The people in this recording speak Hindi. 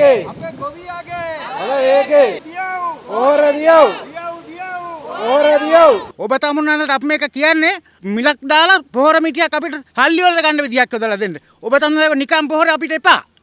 एके ओ बता मुन्ना ने आप में का किया ने मिलक डाला पोहरा मीठिया कापिट हाल लियो लगाने दिया के दला देन ओ बता मुन्ना निकाम पोहरा अपिट एपा